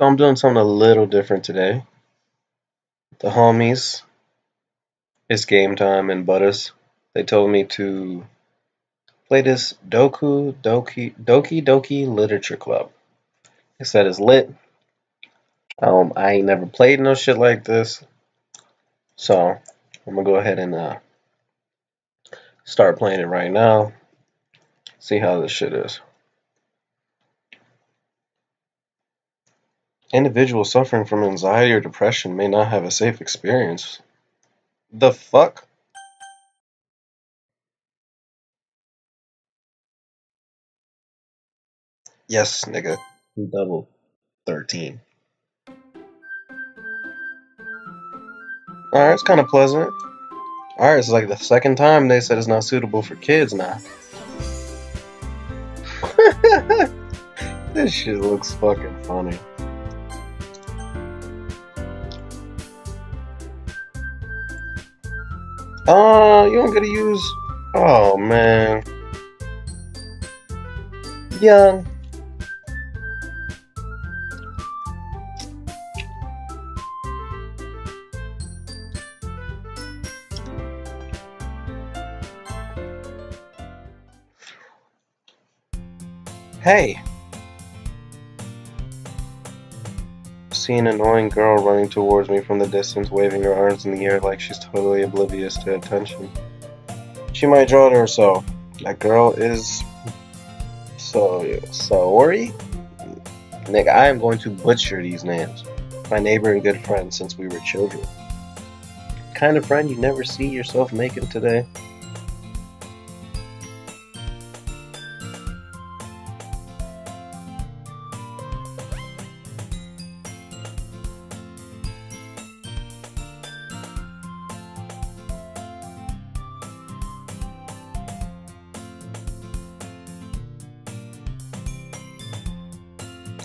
So I'm doing something a little different today. The homies, it's game time, and Butters, they told me to play this Doki Doki Literature Club. They said it's lit. I ain't never played no shit like this, so I'm gonna go ahead and start playing it right now. See how this shit is. Individuals suffering from anxiety or depression may not have a safe experience. The fuck? Yes, nigga. Double 13. Alright, it's kind of pleasant. Alright, it's like the second time they said it's not suitable for kids now. This shit looks fucking funny. You don't get to use. Oh man. Young. Hey. See an annoying girl running towards me from the distance, waving her arms in the air like she's totally oblivious to attention. She might draw to herself. That girl is Sayori? Nigga, I am going to butcher these names. My neighbor and good friend since we were children. The kind of friend you never see yourself making today.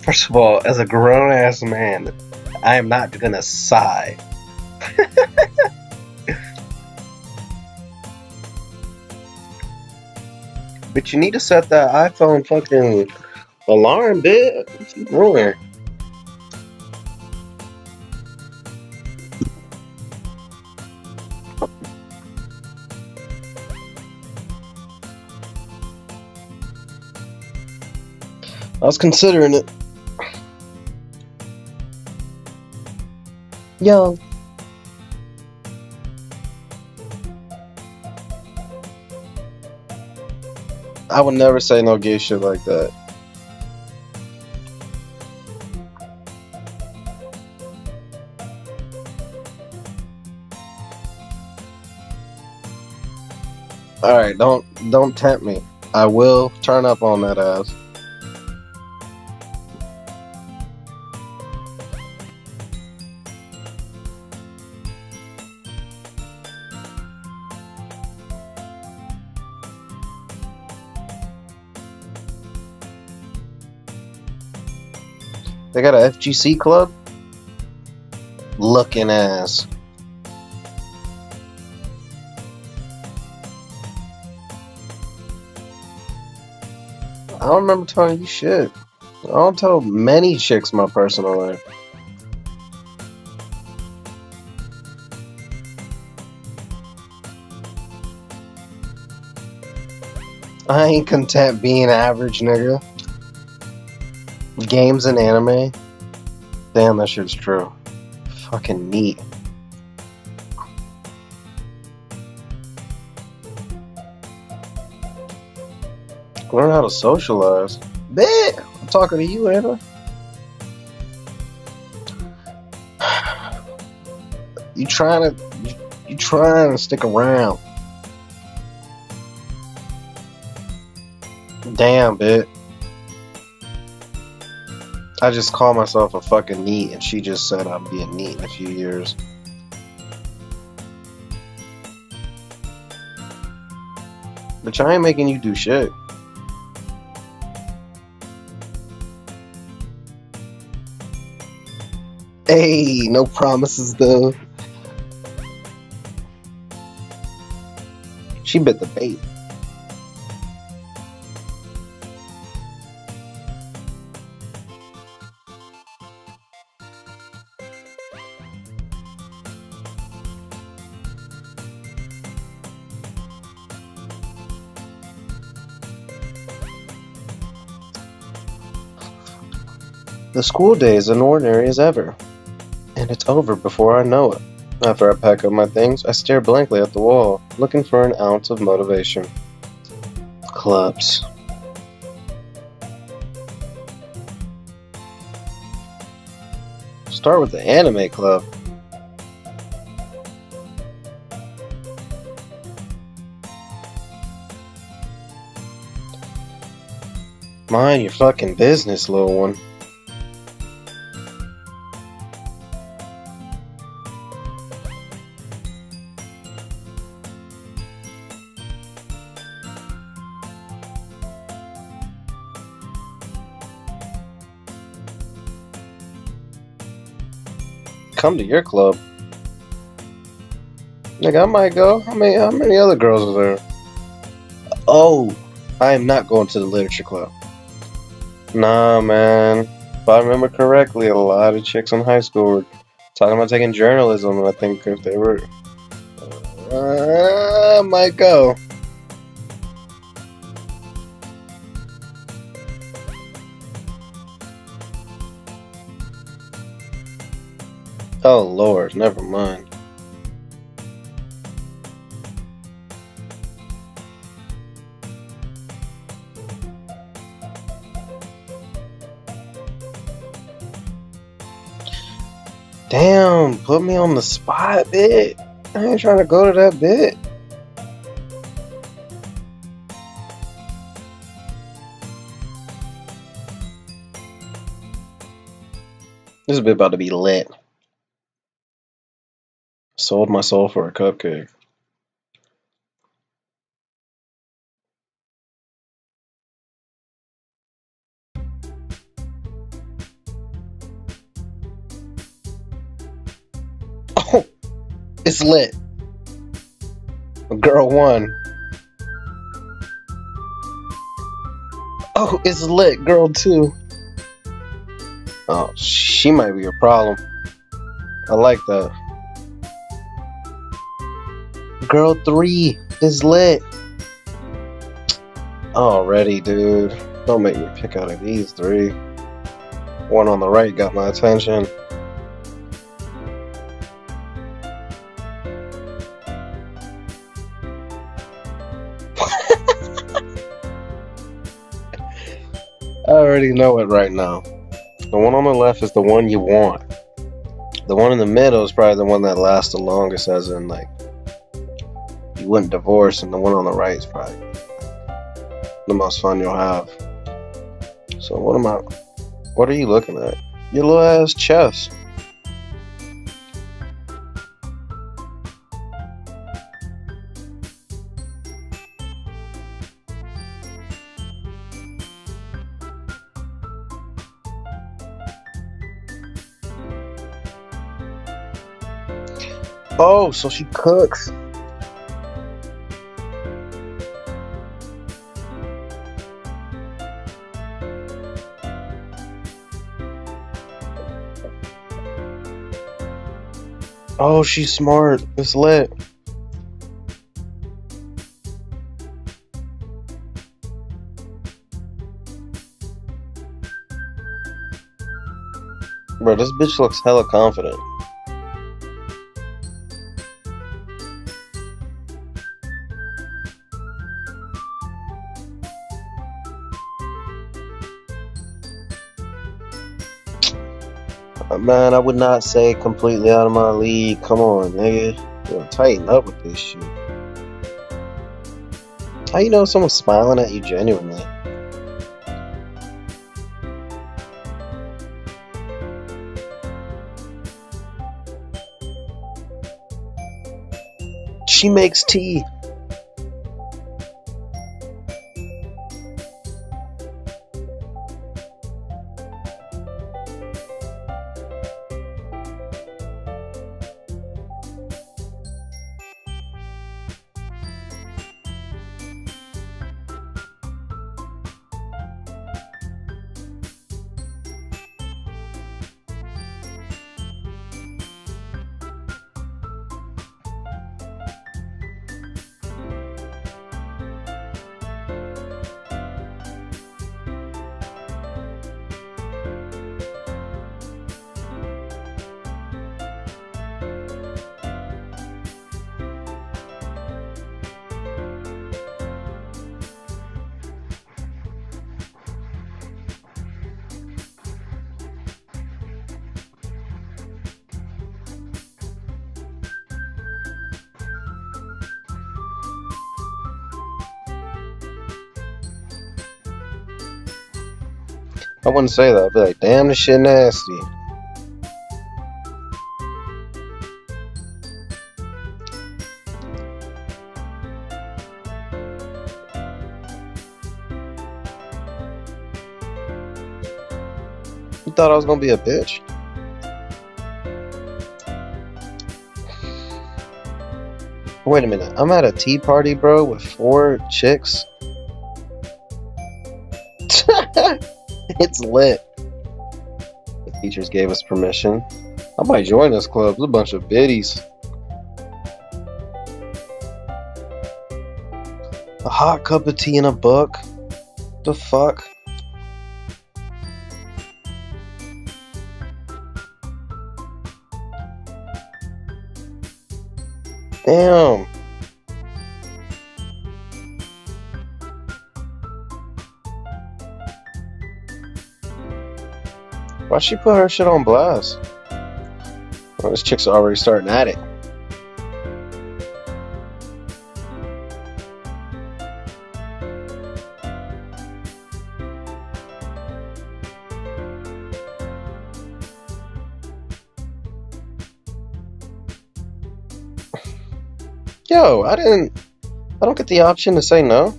First of all, as a grown-ass man, I am not gonna sigh. But you need to set that iPhone fucking alarm, bitch. What you doing? I was considering it. Yo. I would never say no gay shit like that. Alright, don't tempt me. I will turn up on that ass. They got a FGC club? Looking ass. I don't remember telling you shit. I don't tell many chicks my personal life. I ain't content being average, nigga. Games and anime? Damn, that shit's true. Fucking neat. Learn how to socialize. Bitch! I'm talking to you, Anna. You trying to stick around. Damn, bitch. I just call myself a fucking neat, and she just said I'd be a neat in a few years. But I ain't making you do shit. Hey, no promises though. She bit the bait. The school day is as ordinary as ever, and it's over before I know it. After I pack up my things, I stare blankly at the wall, looking for an ounce of motivation. Clubs. Start with the anime club. Mind your fucking business, little one. Come to your club. Nigga, I might go. How many other girls are there? Oh, I am not going to the literature club. Nah, man. If I remember correctly, a lot of chicks in high school were talking about taking journalism, and I think if they were, I might go. Oh Lord, never mind. Damn, put me on the spot, bitch. I ain't trying to go to that bitch. This is a bit about to be lit. Sold my soul for a cupcake. Oh, it's lit. Girl one. Oh, it's lit. Girl two. Oh, she might be a problem. I like that. Girl 3 is lit. Already, dude. Don't make me pick out of these three. One on the right got my attention. I already know it right now. The one on the left is the one you want. The one in the middle is probably the one that lasts the longest, as in, like, you wouldn't divorce, and the one on the right is probably the most fun you'll have. So what are you looking at? Your little ass chest. Oh, so she cooks. Oh, she's smart. It's lit. Bro, this bitch looks hella confident. Man, I would not say completely out of my league. Come on, nigga. You know, tighten up with this shit. How you know someone's smiling at you genuinely? She makes tea. I wouldn't say that. I'd be like, damn, this shit nasty. You thought I was gonna be a bitch? Wait a minute, I'm at a tea party, bro, with 4 chicks? It's lit. The teachers gave us permission. I might join this club, there's a bunch of biddies. A hot cup of tea in a book? The fuck? Damn. Why'd she put her shit on blast? Well, these chicks are already starting at it. Yo, I don't get the option to say no.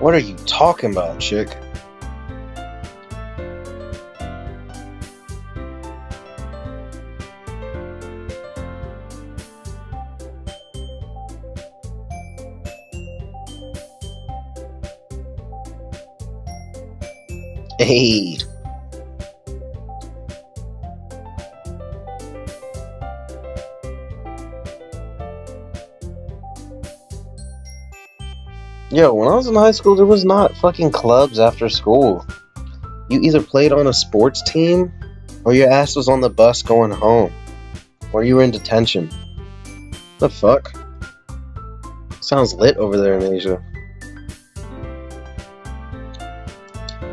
What are you talking about, chick? Hey. Yo, when I was in high school, there was not fucking clubs after school. You either played on a sports team, or your ass was on the bus going home, or you were in detention. The fuck? Sounds lit over there in Asia.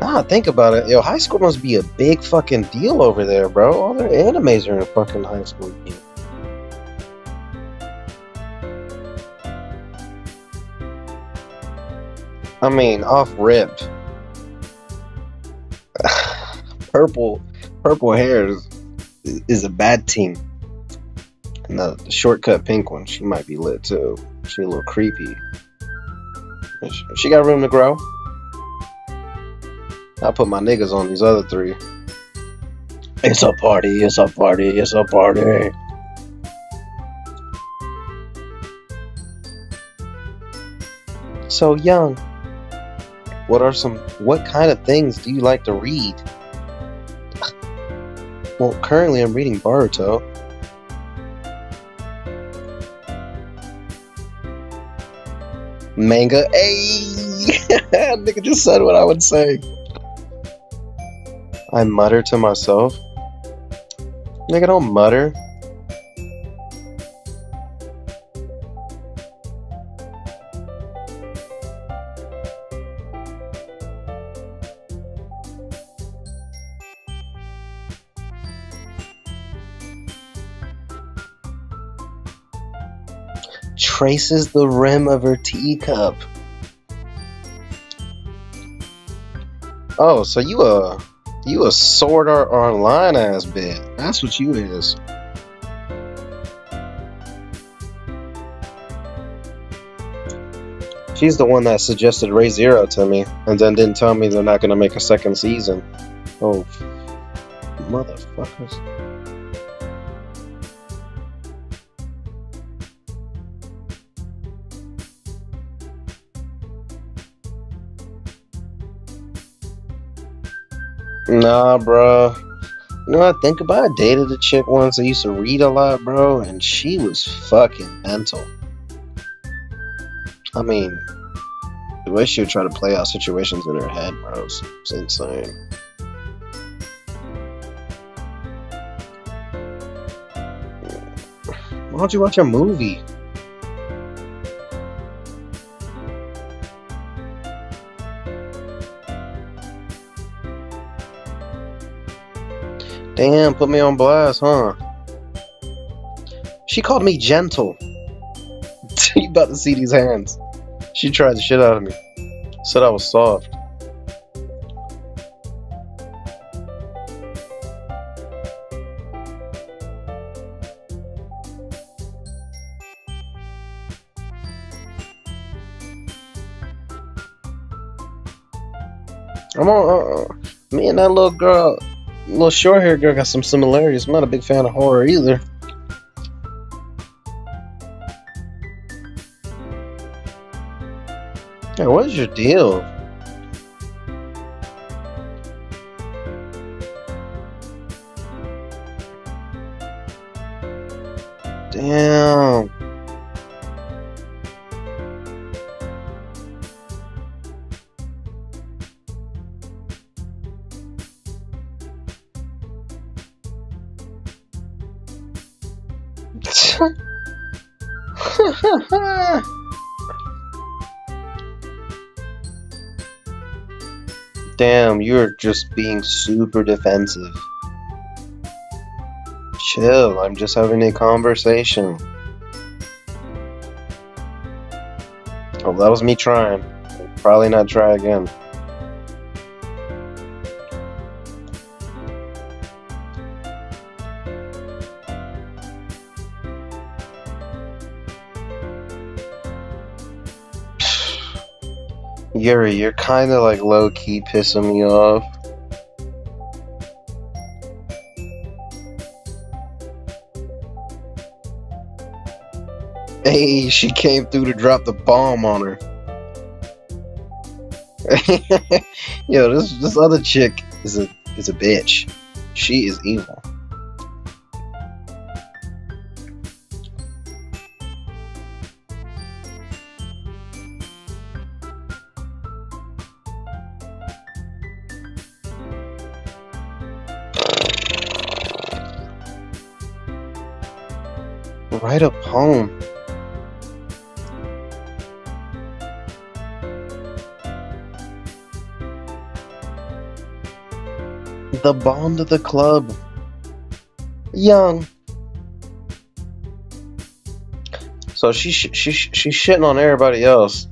Nah, think about it. Yo, high school must be a big fucking deal over there, bro. All their animes are in fucking high school games. I mean, off rip. Purple hair is a bad team. And the shortcut pink one, she might be lit too. She's a little creepy. She got room to grow. I'll put my niggas on these other 3. It's a party, it's a party, it's a party. So young. What kind of things do you like to read? Well, currently I'm reading Baruto. Manga. Ayy! Nigga just said what I would say. I mutter to myself. Nigga, don't mutter. Traces the rim of her teacup. Oh, so you a Sword Art Online ass bitch. That's what you is. She's the one that suggested Ray Zero to me, and then didn't tell me they're not gonna make a 2nd season. Oh, motherfuckers. Nah, bro. You know what I think about? I dated a chick once that used to read a lot, bro, and she was fucking mental. I mean, the way she would try to play out situations in her head, bro, it's insane. Why don't you watch a movie? Damn, put me on blast, huh? She called me gentle. You about to see these hands. She tried the shit out of me. Said I was soft. I'm on, me and that little girl, little short haired girl got some similarities. I'm not a big fan of horror either. Yeah, what is your deal? Damn. Damn, you're just being super defensive. Chill, I'm just having a conversation. Oh, that was me trying. I'll probably not try again. Yuri, you're kind of like low-key pissing me off. Hey, she came through to drop the bomb on her. Yo, this other chick is a bitch. She is evil. Write a poem. The bond of the club. Young. So she's shitting on everybody else,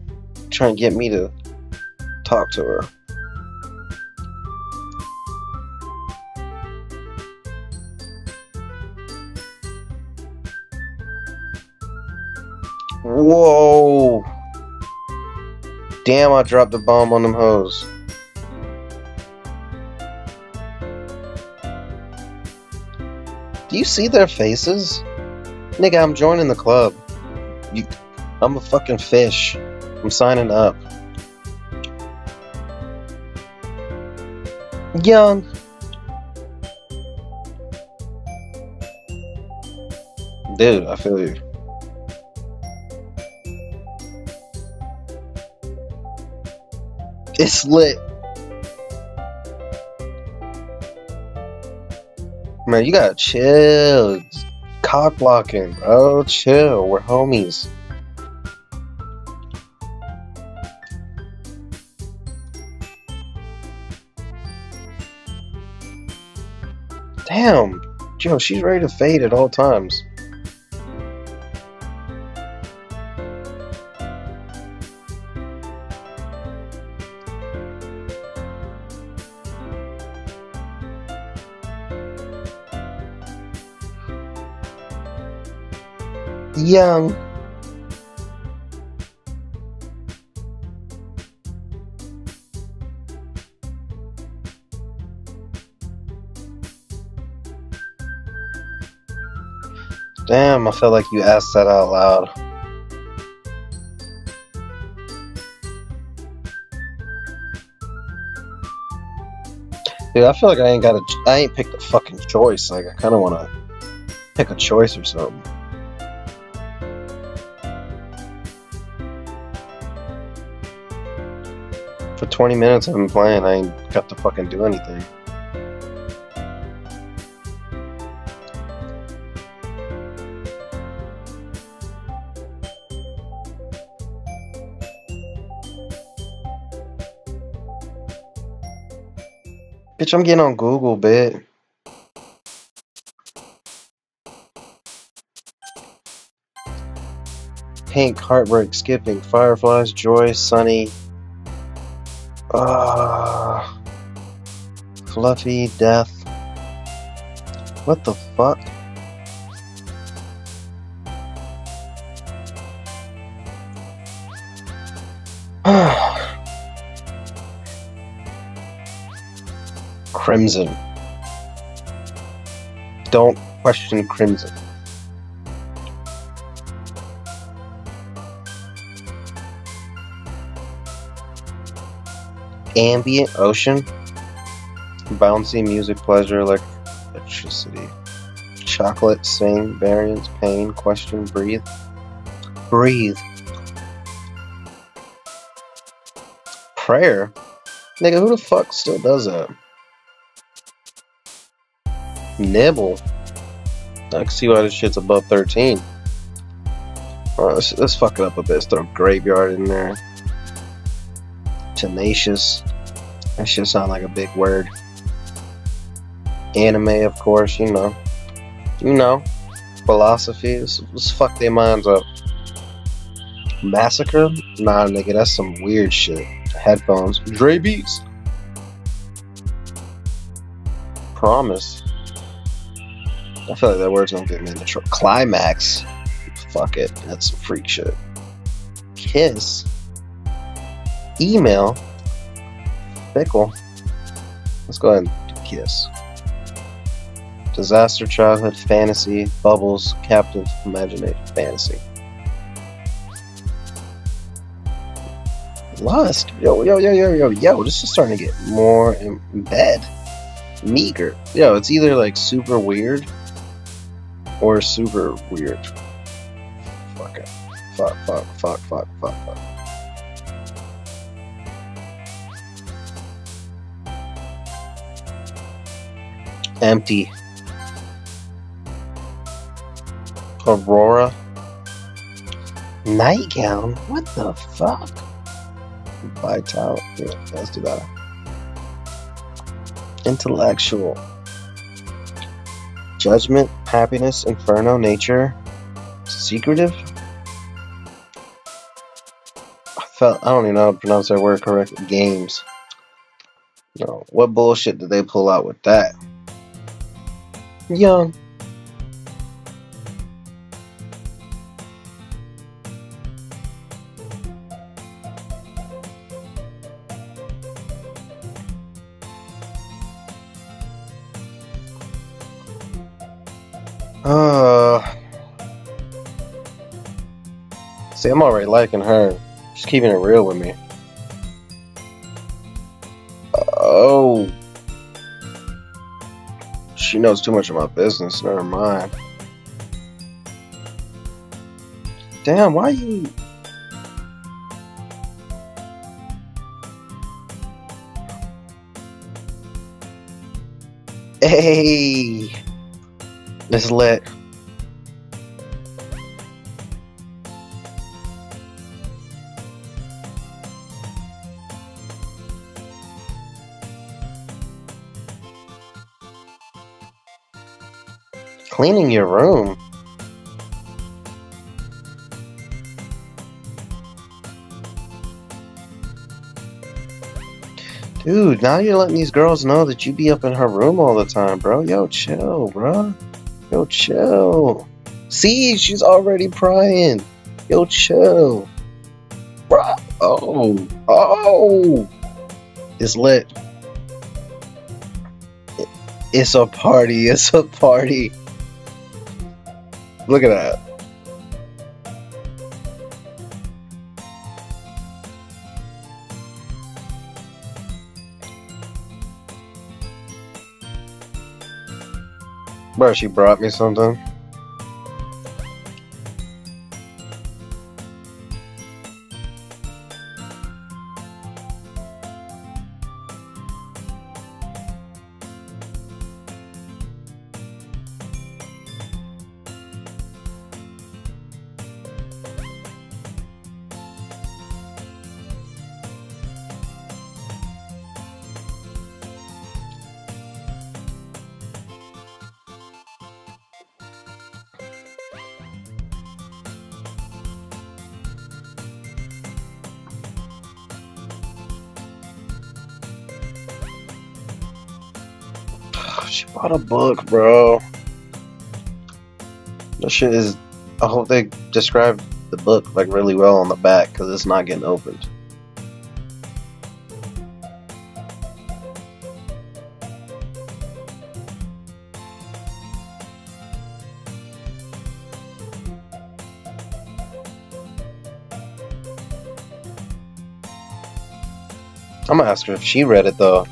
trying to get me to talk to her. Whoa! Damn, I dropped the bomb on them hoes. Do you see their faces? Nigga, I'm joining the club. I'm a fucking fish. I'm signing up. Young. Dude, I feel you. It's lit. Man, you gotta chill. It's cock blocking, bro. Chill. We're homies. Damn. Joe, she's ready to fade at all times. Young. Damn, I felt like you asked that out loud. Dude, I feel like I ain't picked a fucking choice. Like, I kinda wanna pick a choice or something. For 20 minutes I've been playing, I ain't got to fucking do anything. Bitch, I'm getting on Google, bitch. Pink, heartbreak, skipping, fireflies, joy, sunny, fluffy, death. What the fuck? Crimson. Don't question Crimson. Ambient ocean, bouncy music, pleasure, electricity, chocolate, sing, variance, pain, question, breathe, breathe, prayer. Nigga, who the fuck still does that? Nibble. I can see why this shit's above 13. Alright, let's fuck it up a bit. Let's throw graveyard in there. Tenacious. That should sound like a big word. Anime, of course, you know. You know. Philosophy. Let's fuck their minds up. Massacre? Nah, nigga, that's some weird shit. Headphones. Dre Beats. Promise. I feel like that word's gonna get me in the trouble. Climax. Fuck it. That's some freak shit. Kiss. Email. Fickle. Let's go ahead and do kiss. Disaster, childhood, fantasy, bubbles, captive, imagination, fantasy. Lust. Yo. This is starting to get more in bed. Meager. Yo, it's either like super weird. Or super weird. Fuck it. Fuck. Empty. Aurora. Nightgown? What the fuck? Vital. Yeah, let's do that. Intellectual. Judgment, happiness, inferno, nature, secretive. I don't even know how to pronounce that word correctly. Games. No, what bullshit did they pull out with that? Young. See, I'm already liking her. She's keeping it real with me. Oh. She knows too much of my business. Never mind. Damn, why you... Hey. It's lit. Cleaning your room. Dude, now you're letting these girls know that you be up in her room all the time, bro. Yo, chill, bro. Yo, chill. See, she's already prying. Yo, chill. Bro. Oh. Oh. It's lit. It's a party. It's a party. Look at that. Bro, she brought me something. She bought a book, bro. That shit is... I hope they describe the book like really well on the back, because it's not getting opened. I'm gonna ask her if she read it though.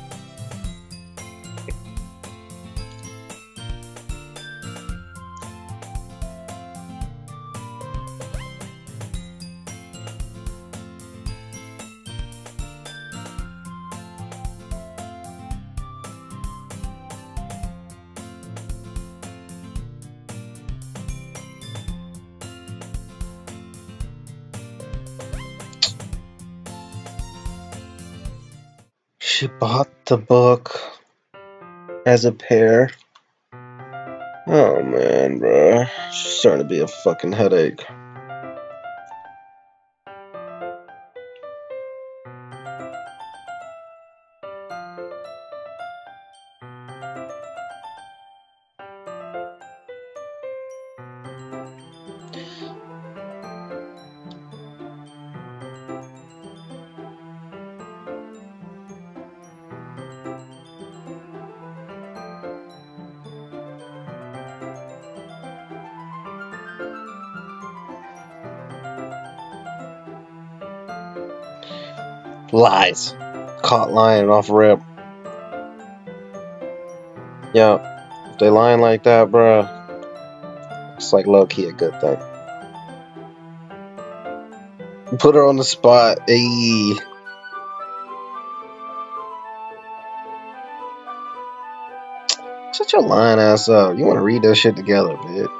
She bought the book as a pair. Oh man, bro. She's starting to be a fucking headache. Lies. Caught lying off rip. Yeah, if they lying like that, bruh, it's like low-key a good thing. Put her on the spot. Ayy. Shut your lying ass up. You wanna read that shit together, bitch.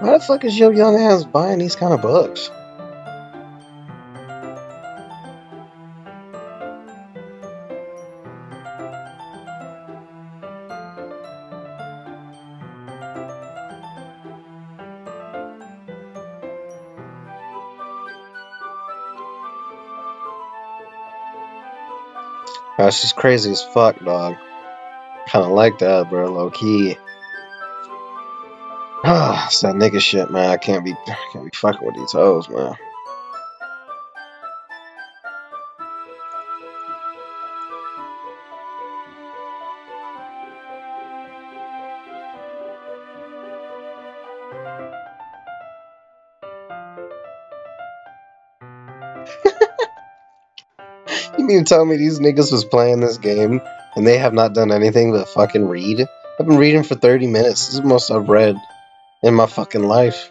Why the fuck is your young ass buying these kind of books? Wow, she's crazy as fuck, dog. Kinda like that, bro, low key. It's that nigga shit, man. I can't be fucking with these hoes, man. You mean to tell me these niggas was playing this game and they have not done anything but fucking read? I've been reading for 30 minutes. This is the most I've read in my fucking life.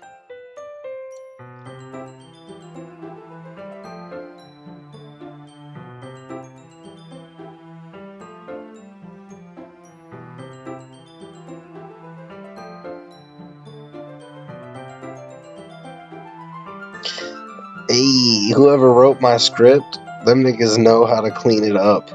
Hey, whoever wrote my script, them niggas know how to clean it up.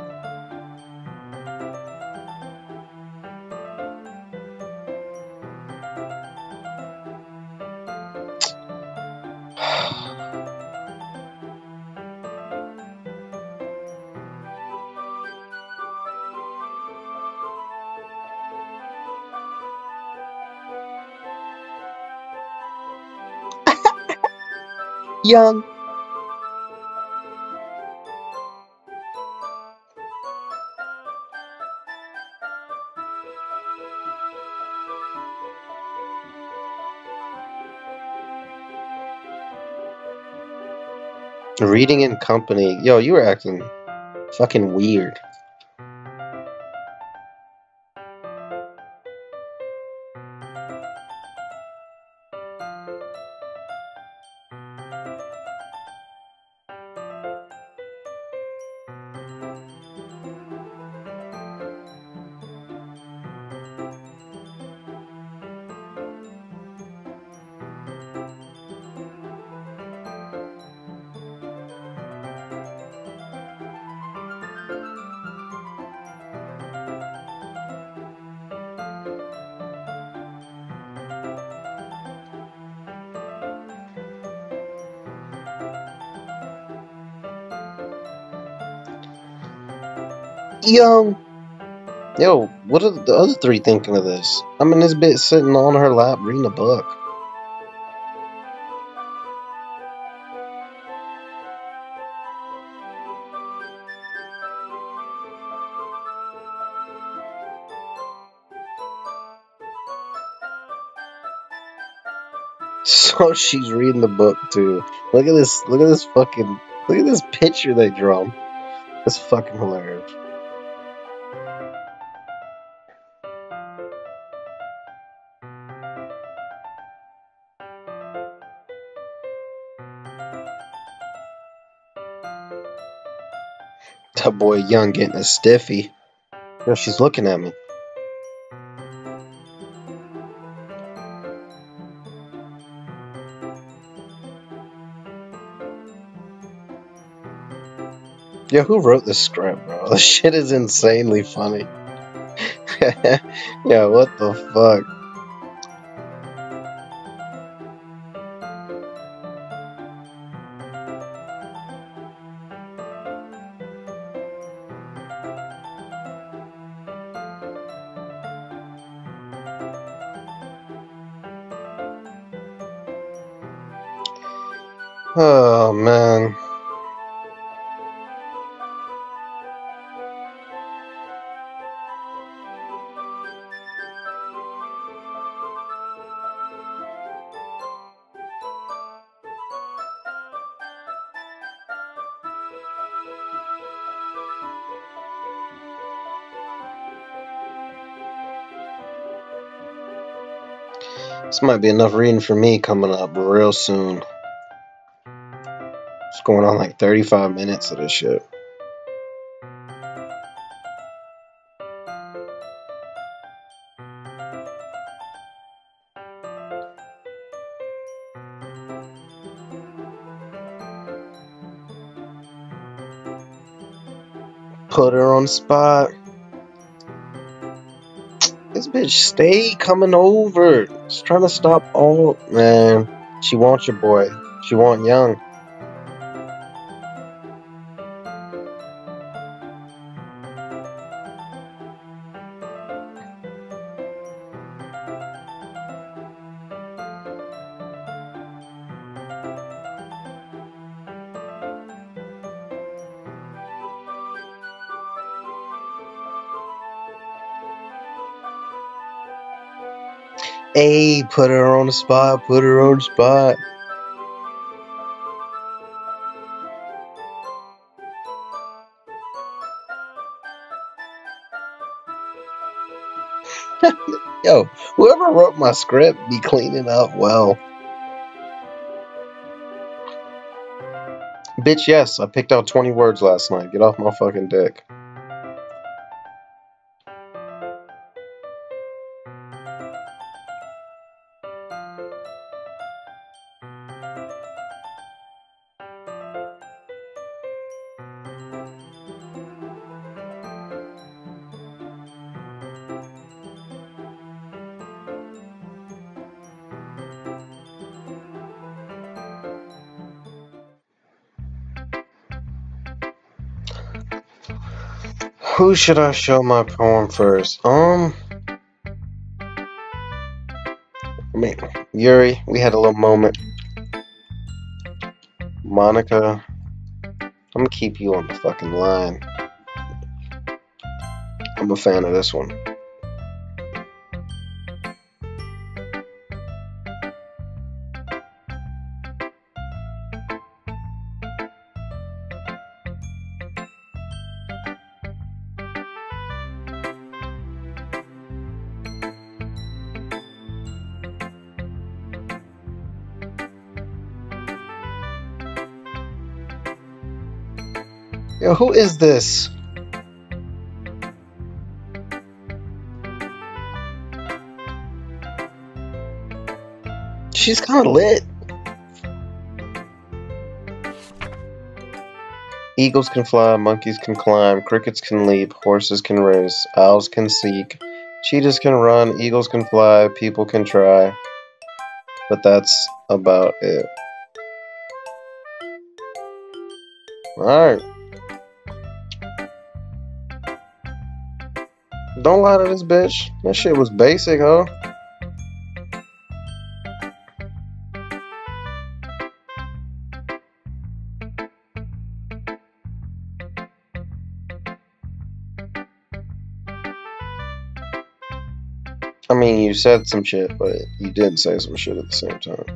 Young. Reading in company. Yo, you were acting fucking weird. Yo, what are the other three thinking of this? I'm in this bitch sitting on her lap reading a book. So she's reading the book too. Look at this picture they draw. That's fucking hilarious. That boy Young getting a stiffy. Yo, she's looking at me. Yo, who wrote this script, bro? This shit is insanely funny. Yeah, what the fuck? Oh, man. This might be enough reading for me coming up real soon. It's going on like 35 minutes of this shit. Put her on spot. This bitch stay coming over. She's trying to stop all... Man, she wants your boy. She want Young. Hey, put her on the spot, put her on the spot. Yo, whoever wrote my script be cleaning up well. Bitch, yes, I picked out 20 words last night. Get off my fucking dick. Who should I show my poem first? I mean, Yuri, we had a little moment. Monica, I'm gonna keep you on the fucking line. I'm a fan of this one. Yo, who is this? She's kind of lit. Eagles can fly, monkeys can climb, crickets can leap, horses can race, owls can seek, cheetahs can run, eagles can fly, people can try. But that's about it. Alright. Don't lie to this bitch. That shit was basic, huh? I mean, you said some shit, but you didn't say some shit at the same time.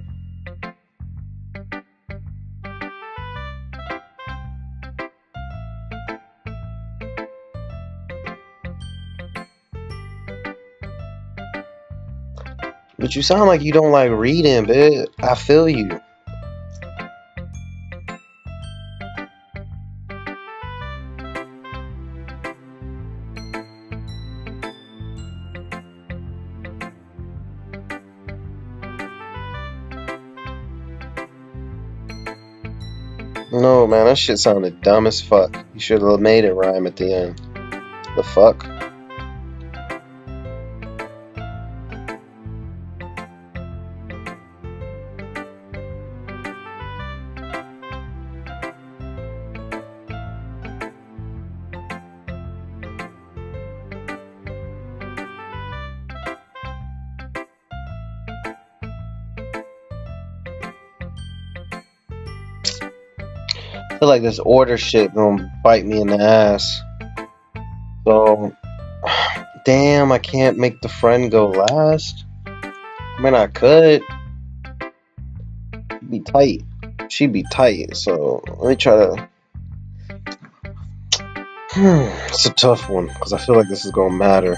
But you sound like you don't like reading, bitch. I feel you. No, man, that shit sounded dumb as fuck. You should have made it rhyme at the end. The fuck? I feel like this order shit gonna bite me in the ass. So, damn, I can't make the friend go last. I mean, I could. She'd be tight. She'd be tight, so let me try to... It's a tough one, because I feel like this is gonna matter.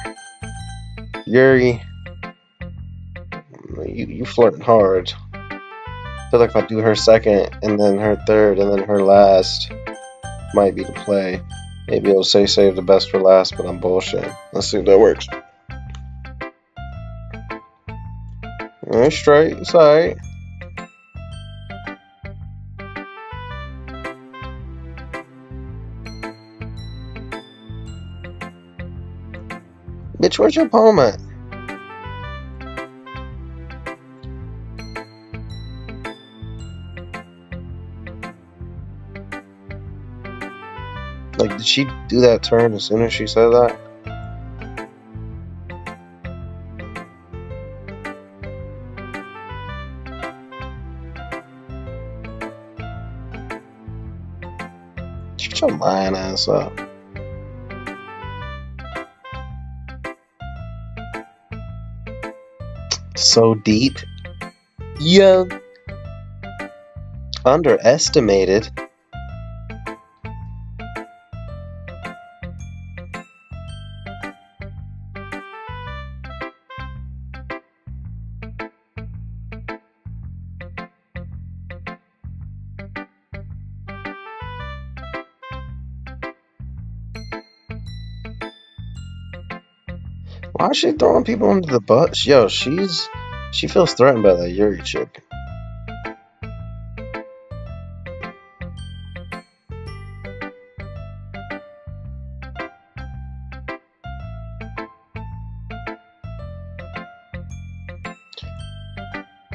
Yuri, you flirting hard. I feel like if I do her second, and then her third, and then her last, might be the play. Maybe it'll say save the best for last, but I'm bullshitting. Let's see if that works. It's straight, it's alright. Bitch, where's your poem at? Like, did she do that turn as soon as she said that? Shut your lying ass up. So deep. Yeah. Underestimated. Why is she throwing people under the bus? Yo, she feels threatened by that Yuri chick.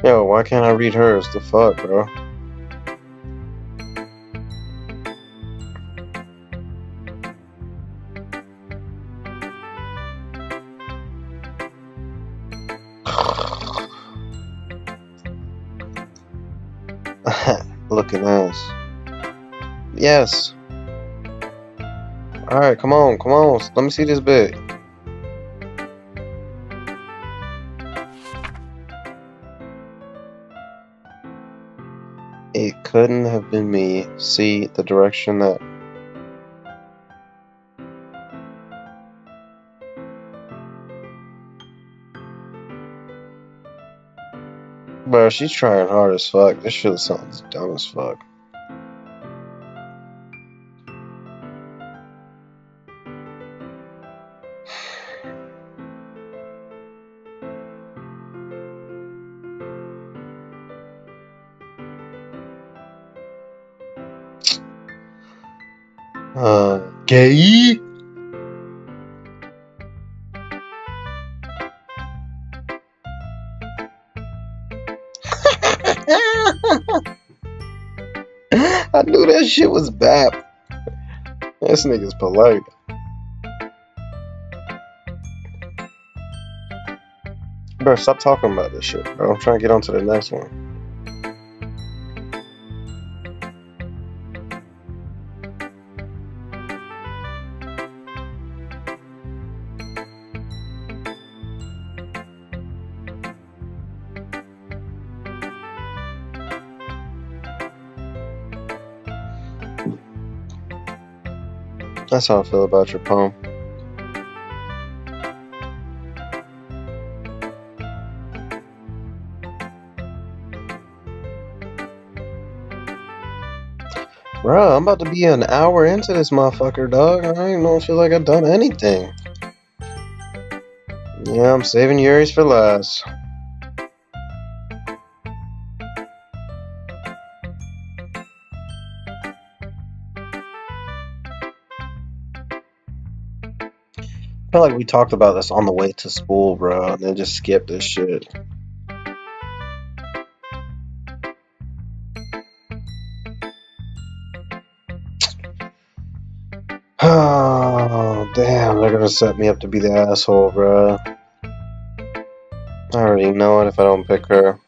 Yo, why can't I read hers? The fuck, bro? Looking ass. Yes. Alright, come on, come on. Let me see this bit. It couldn't have been me. See the direction that. Bro, she's trying hard as fuck. This shit sounds dumb as fuck. Gay? I knew that shit was bap. This nigga's polite. Bro, stop talking about this shit, bro. I'm trying to get on to the next one. That's how I feel about your poem. Bruh, I'm about to be an hour into this motherfucker, dog. I ain't don't feel like I've done anything. Yeah, I'm saving Yuri's for last. I feel like we talked about this on the way to school, bro, and then just skipped this shit. Oh, damn, they're gonna set me up to be the asshole, bro. I already know it if I don't pick her.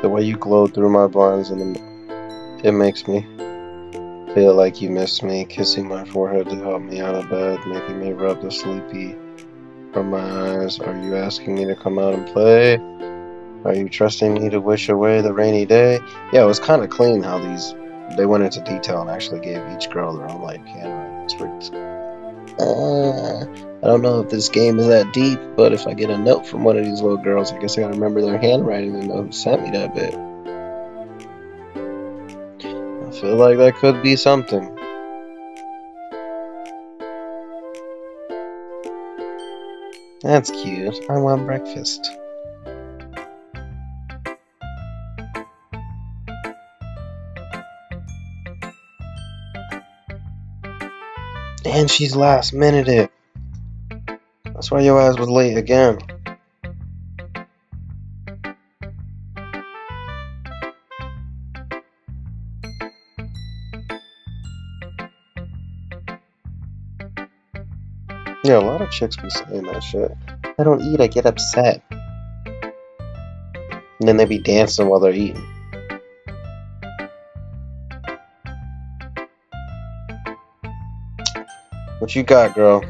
The way you glow through my blinds, and it makes me feel like you miss me. Kissing my forehead to help me out of bed, making me rub the sleepy from my eyes. Are you asking me to come out and play? Are you trusting me to wish away the rainy day? Yeah, it was kind of clean how they went into detail and actually gave each girl their own like handwriting. I don't know if this game is that deep, but if I get a note from one of these little girls, I guess I gotta remember their handwriting and know who sent me that bit. I feel like that could be something. That's cute. I want breakfast. And she's last minute it. That's why your ass was late again. Yeah, a lot of chicks be saying that shit. I don't eat, I get upset. And then they be dancing while they're eating. What you got, girl?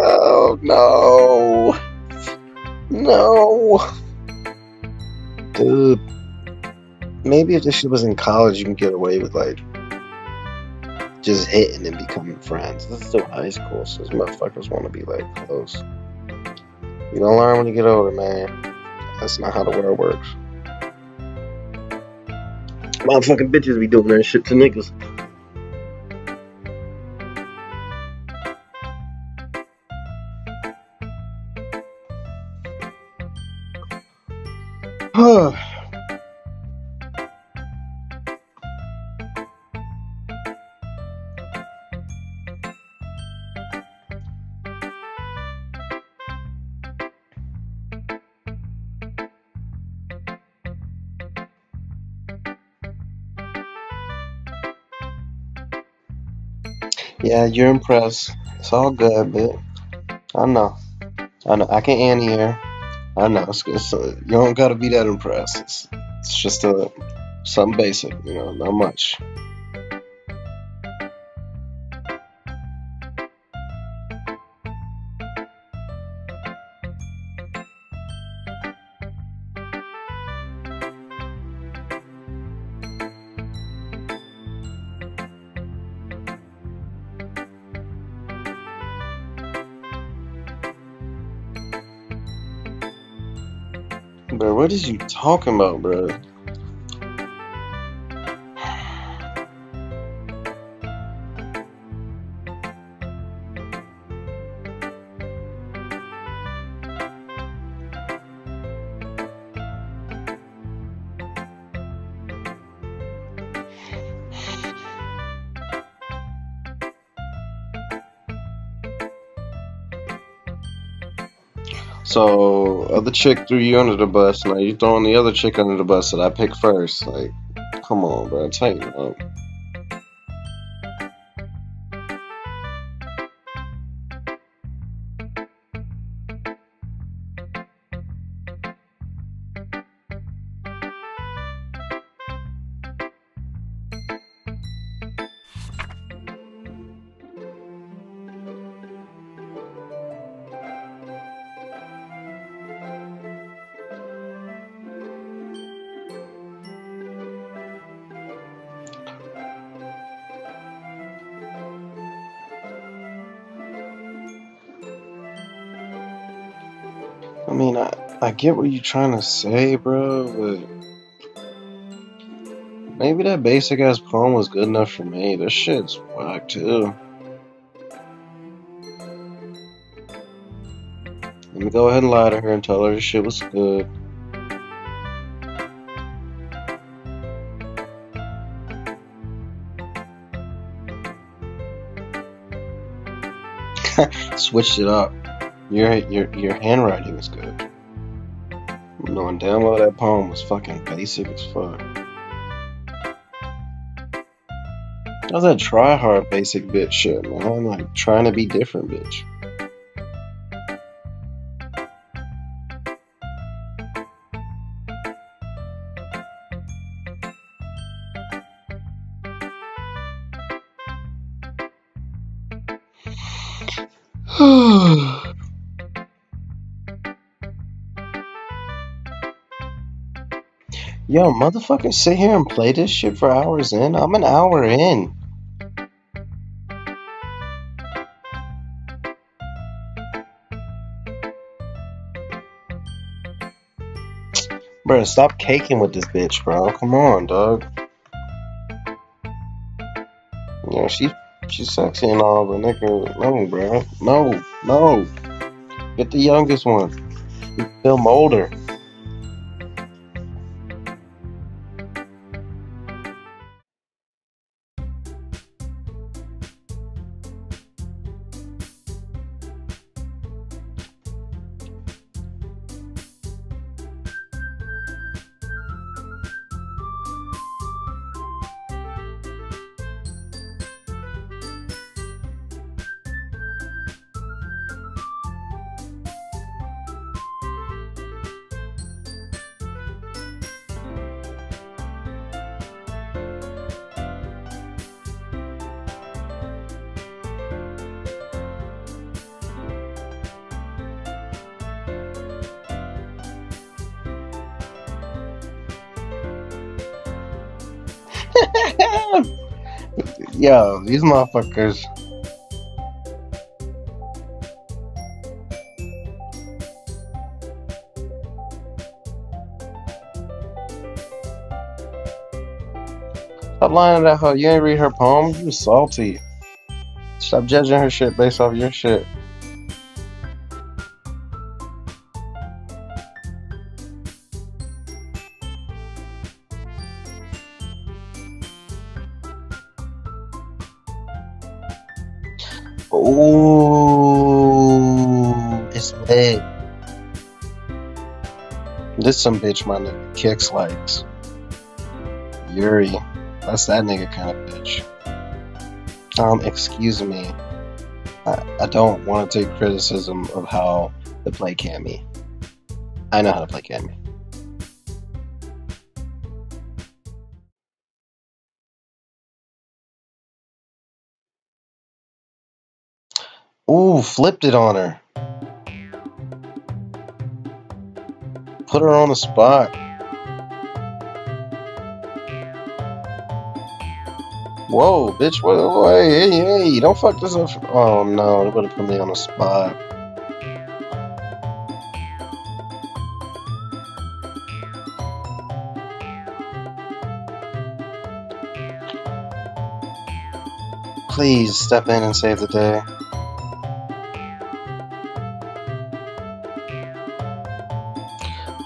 Oh, no. No. Dude. Maybe if this shit was in college, you can get away with, like, just hitting and becoming friends. This is still high school, so these motherfuckers want to be, like, close. You don't learn when you get older, man. That's not how the world works. Motherfucking bitches be doing that shit to niggas. Yeah, you're impressed. It's all good, bitch. I know. I know. I can end here. I know. You don't gotta be that impressed. It's just something basic, you know, not much. Bro, what is you talking about, bro? So, other chick threw you under the bus, now you throwing the other chick under the bus that I picked first. Like, come on, bro, tighten up. I mean, I get what you're trying to say, bro, but maybe that basic ass poem was good enough for me. This shit's whack too. Let me go ahead and lie to her and tell her this shit was good. Switched it up. Your handwriting is good. Knowing damn well that poem was fucking basic as fuck. How's that try hard basic bitch shit, man? I'm like trying to be different, bitch. Yo, motherfucker, sit here and play this shit for hours in? I'm an hour in. Bro, stop caking with this bitch, bro. Come on, dog. Yeah, she's sexy and all, but nigga, no, bro. No, no. Get the youngest one. Bill Molder. Yo, these motherfuckers. Stop lying to that hoe. You ain't read her poem. You salty. Stop judging her shit based off your shit. Ooh, it's big. This some bitch my nigga kicks likes. Yuri. That's that nigga kind of bitch. Excuse me. I don't want to take criticism of how to play Cammy. I know how to play Cammy. Ooh, flipped it on her. Put her on the spot. Whoa, bitch, what? Hey, hey, don't fuck this up. Oh no, they're gonna put me on the spot. Please step in and save the day.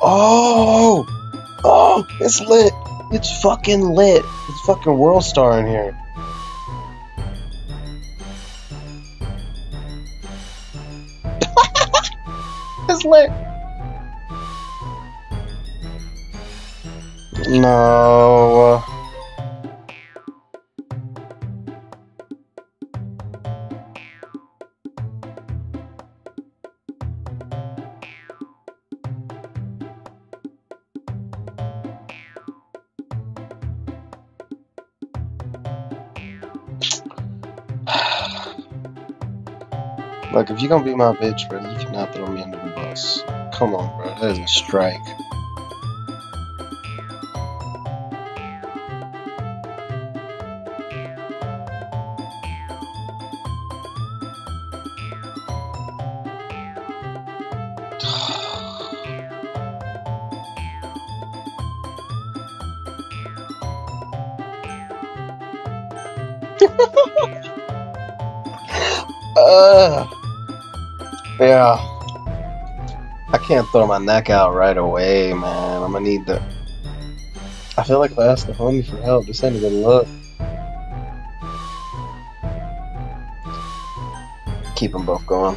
Oh! Oh! It's lit! It's fucking lit! It's fucking World Star in here. It's lit! No... Look, if you're gonna be my bitch, bro, you cannot throw me under the bus. Come on, bro, that is a strike. Yeah, I can't throw my neck out right away, man. I'm gonna need the... I feel like if I ask the homie for help, this ain't a good look. Keep them both going.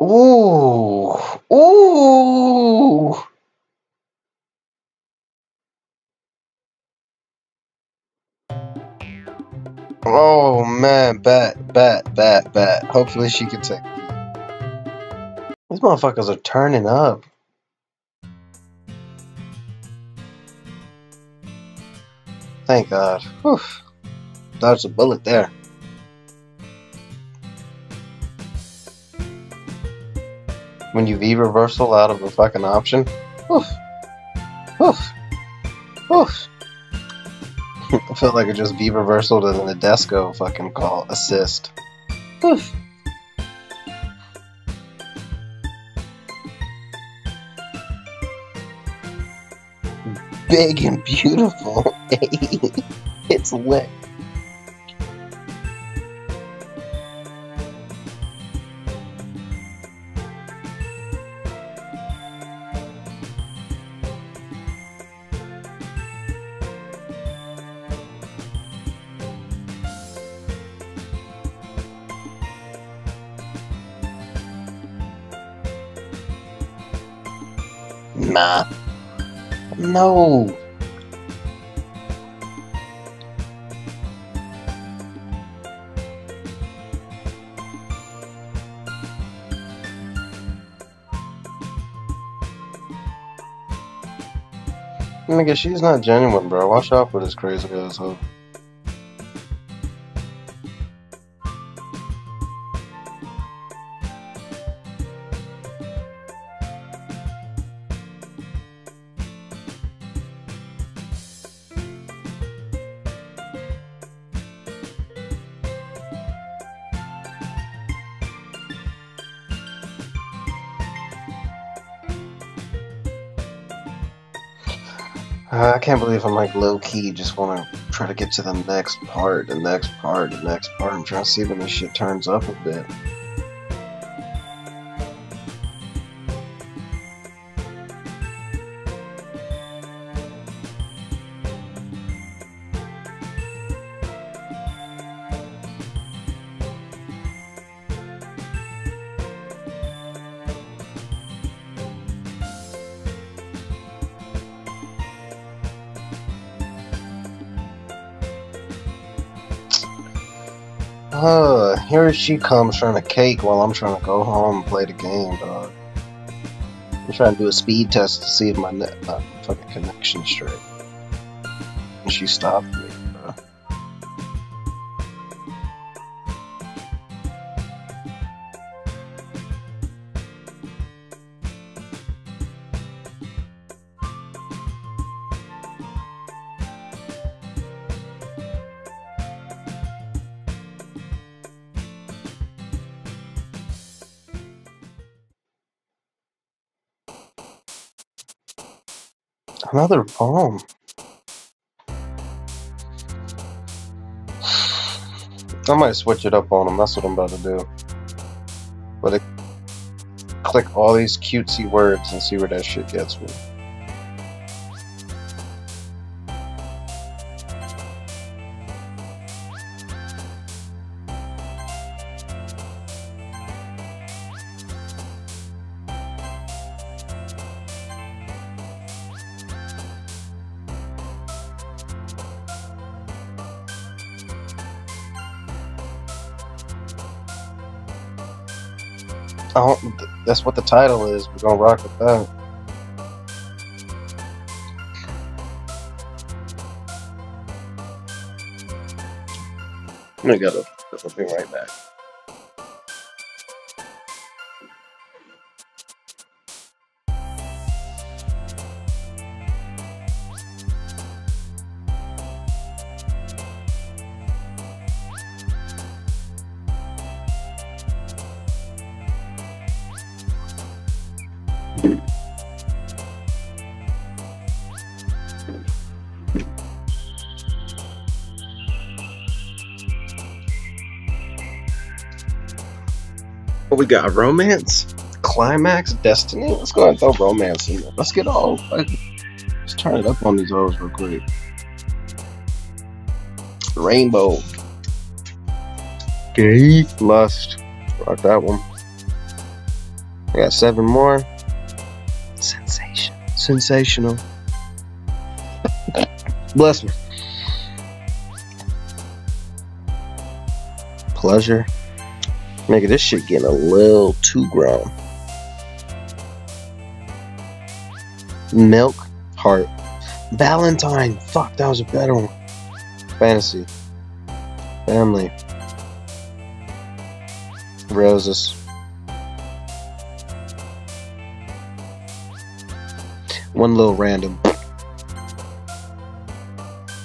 Ooh, ooh. Oh man, bat. Hopefully she can take it. These motherfuckers are turning up. Thank God. Whew. Dodged a bullet there. When you V reversal out of a fucking option, oof, oof, oof. I felt like it just V reversal to the Nadesco fucking call assist. Oof. Big and beautiful. It's lit. Nah. No. Nigga, she's not genuine, bro. Watch out for this crazy asshole. I can't believe I'm like low-key just want to try to get to the next part, the next part, the next part. I'm trying to see when this shit turns up a bit. Here she comes trying to cake while I'm trying to go home and play the game, dog. I'm trying to do a speed test to see if my net, my fucking connection's straight. And she stopped me, bro. Another bomb. I might switch it up on them. That's what I'm about to do. But it, click all these cutesy words and see where that shit gets me. That's what the title is. We're gonna rock with that. I'm gonna go. I'll be right back. We got romance, climax, destiny. Let's go ahead and throw romance in there. Let's get all. Let's turn it up on these rows real quick. Rainbow, gay, lust. Rock that one. We got 7 more. Sensation, sensational. Bless me. Pleasure. Nigga, this shit getting a little too grown. Milk, heart. Valentine. Fuck, that was a better one. Fantasy. Family. Roses. One little random.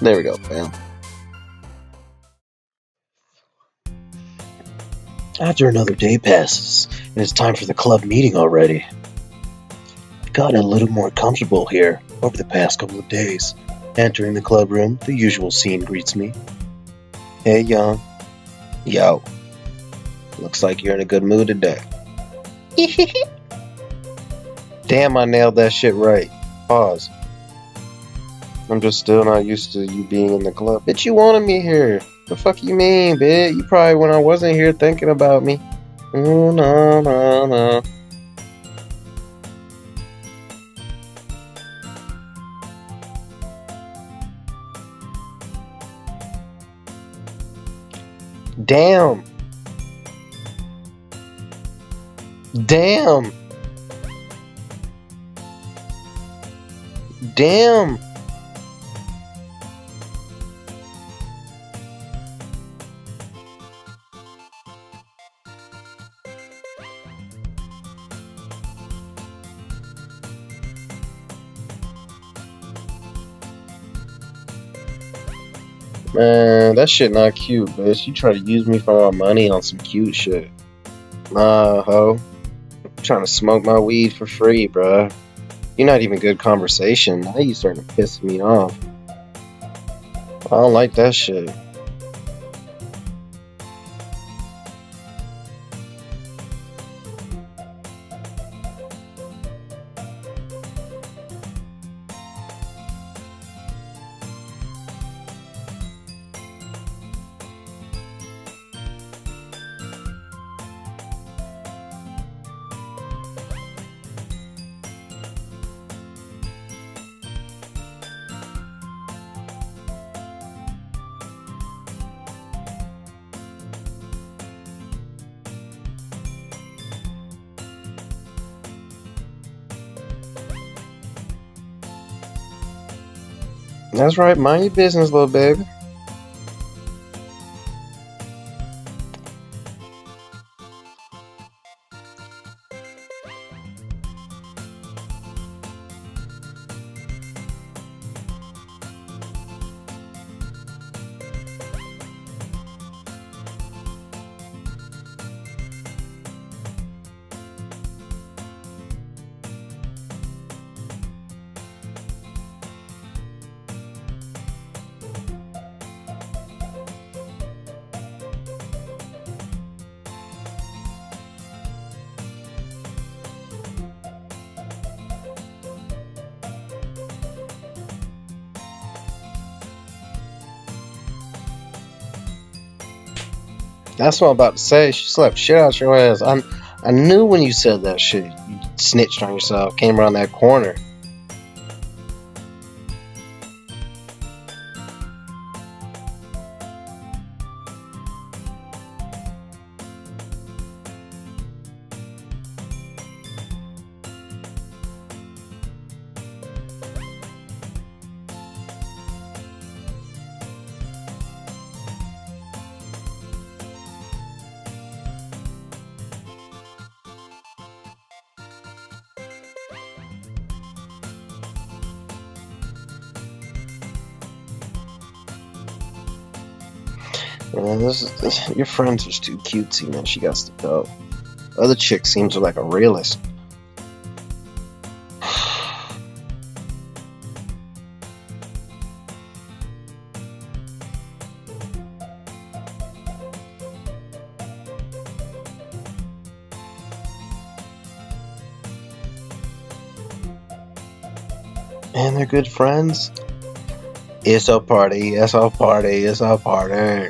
There we go, fam. After another day passes, and it's time for the club meeting already. I've gotten a little more comfortable here over the past couple of days. Entering the club room, the usual scene greets me. Hey, young. Yo. Looks like you're in a good mood today. Damn, I nailed that shit right. Pause. I'm just still not used to you being in the club. Bitch, you wanted me here. The fuck you mean, bitch? You probably when I wasn't here thinking about me. Oh, no, no, no. Damn. Damn. Damn. Man, that shit not cute, bitch. You try to use me for all my money on some cute shit. Nah, ho. I'm trying to smoke my weed for free, bruh. You're not even good conversation. Now you starting to piss me off. I don't like that shit. That's right, mind your business, little baby. That's what I'm about to say. She slapped shit out your ass. I knew when you said that shit. You snitched on yourself. Came around that corner. Man, your friends was too cutesy, man. She got to go. Other chick seems like a realist. Man, they're good friends. It's a party. It's a party. It's a party.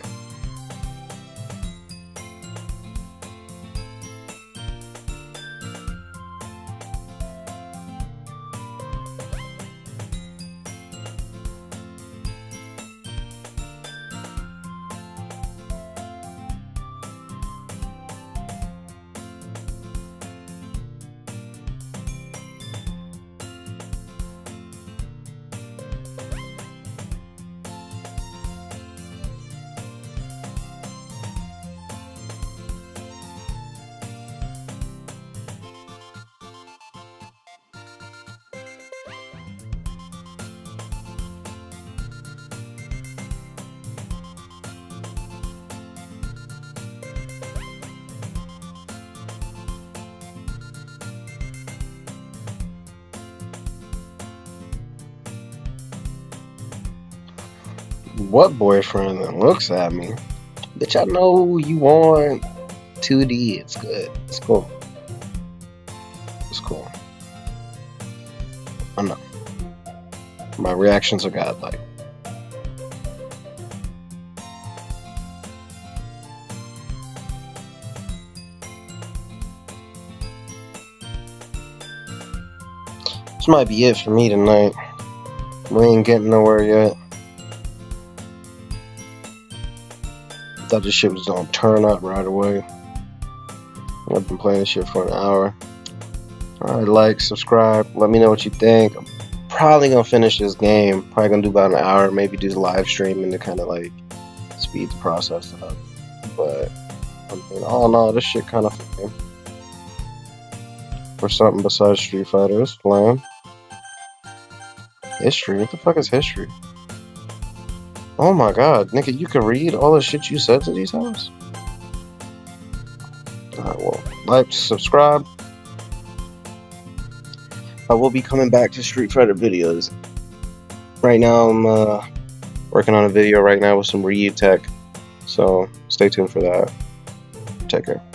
What boyfriend that looks at me? Bitch, I know who you want. 2D, it's good. It's cool. It's cool. I know. My reactions are godlike. This might be it for me tonight. We ain't getting nowhere yet. I thought this shit was gonna turn up right away. I've been playing this shit for an hour. Alright, like, subscribe, let me know what you think. I'm probably gonna finish this game. Probably gonna do about an hour, maybe do the live streaming to kind of like speed the process up. But I mean, all in all, this shit kind of fun. For something besides Street Fighter, it's playing. History? What the fuck is history? Oh my god, nigga, you can read all the shit you said to these hoes? Alright, well, like, subscribe. I will be coming back to Street Fighter videos. Right now, I'm working on a video right now with some Ryu tech. So, stay tuned for that. Take care.